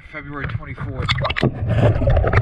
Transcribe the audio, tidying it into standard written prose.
are February 24th.